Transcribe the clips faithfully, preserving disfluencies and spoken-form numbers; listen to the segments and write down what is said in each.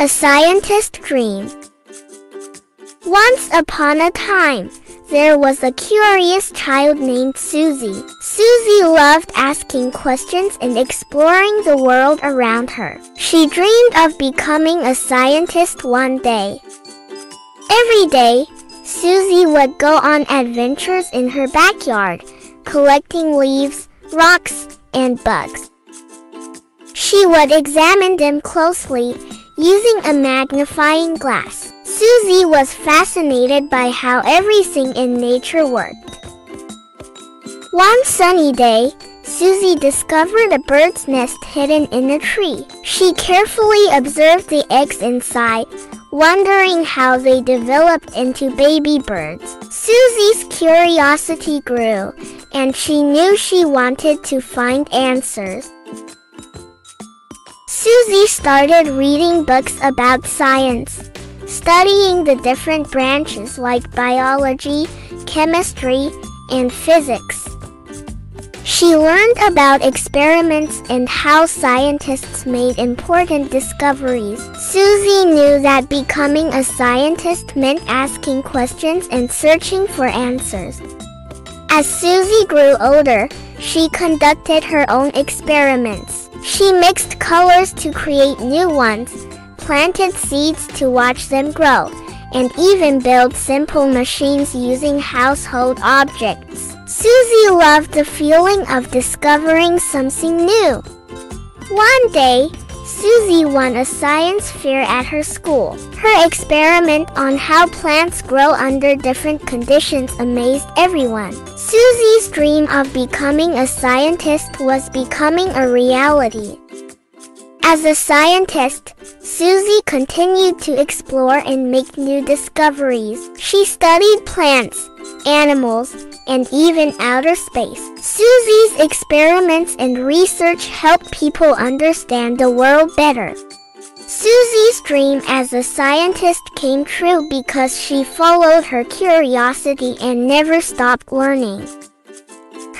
A Scientist Dream. Once upon a time, there was a curious child named Susie. Susie loved asking questions and exploring the world around her. She dreamed of becoming a scientist one day. Every day, Susie would go on adventures in her backyard, collecting leaves, rocks, and bugs. She would examine them closely, using a magnifying glass. Susie was fascinated by how everything in nature worked. One sunny day, Susie discovered a bird's nest hidden in a tree. She carefully observed the eggs inside, wondering how they developed into baby birds. Susie's curiosity grew, and she knew she wanted to find answers. Susie started reading books about science, studying the different branches like biology, chemistry, and physics. She learned about experiments and how scientists made important discoveries. Susie knew that becoming a scientist meant asking questions and searching for answers. As Susie grew older, she conducted her own experiments. She mixed colors to create new ones, planted seeds to watch them grow, and even built simple machines using household objects. Susie loved the feeling of discovering something new. One day, Susie won a science fair at her school. Her experiment on how plants grow under different conditions amazed everyone. Susie's dream of becoming a scientist was becoming a reality. As a scientist, Susie continued to explore and make new discoveries. She studied plants, animals, and even outer space. Susie's experiments and research helped people understand the world better. Susie's dream as a scientist came true because she followed her curiosity and never stopped learning.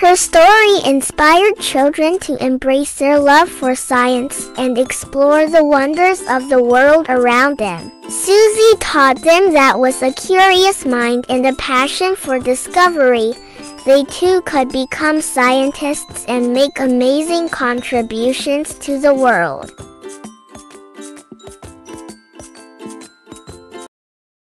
Her story inspired children to embrace their love for science and explore the wonders of the world around them. Susie taught them that with a curious mind and a passion for discovery, they too could become scientists and make amazing contributions to the world.